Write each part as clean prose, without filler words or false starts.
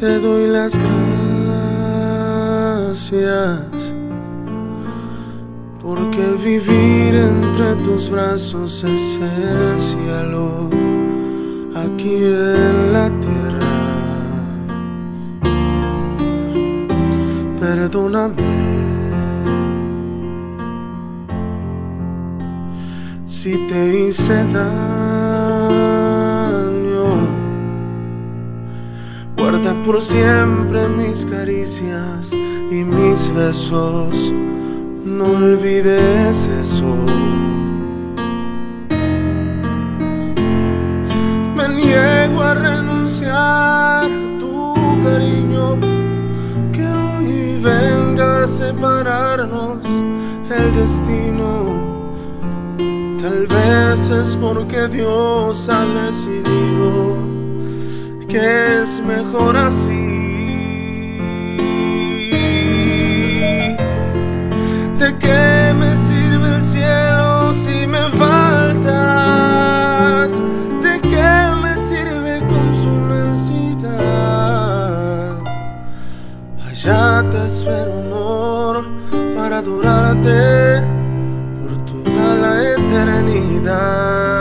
Te doy las gracias, porque vivir entre tus brazos es el cielo aquí en la tierra. Perdóname si te hice daño. Guarda por siempre mis caricias y mis besos. No olvides eso. Me niego a renunciar a tu cariño. Que hoy venga a separarnos el destino. Tal vez es porque Dios ha decidido que es mejor así. ¿De qué me sirve el cielo si me faltas? ¿De qué me sirve con su inmensidad? Allá te espero, amor, para adorarte por toda la eternidad.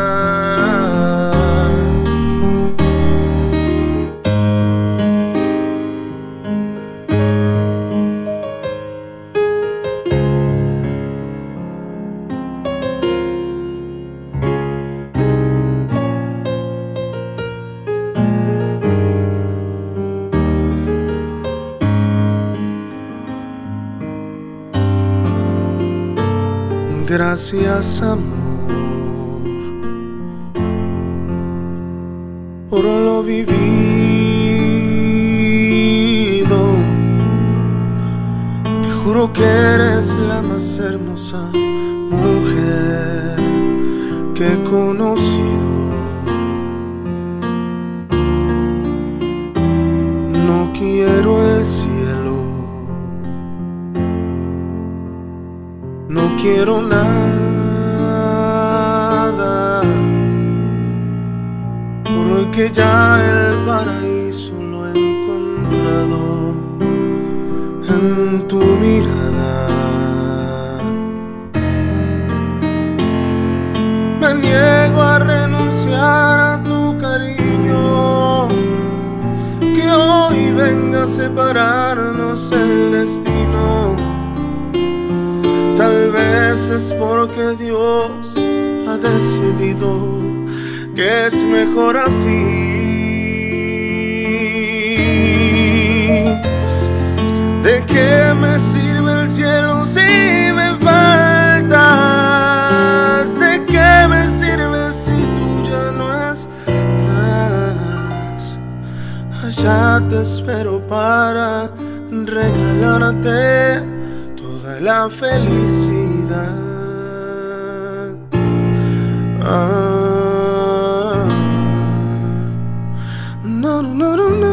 Gracias, amor, por lo vivido. Te juro que eres la más hermosa mujer que he conocido. No quiero el cielo, no quiero nada, porque ya el paraíso lo he encontrado en tu mirada. Me niego a renunciar a tu cariño. Que hoy venga a separarnos el destino. Tal vez es porque Dios ha decidido que es mejor así. ¿De qué me sirve el cielo si me faltas? ¿De qué me sirve si tú ya no estás? Allá te espero para regalarte la felicidad. No, no, no, no.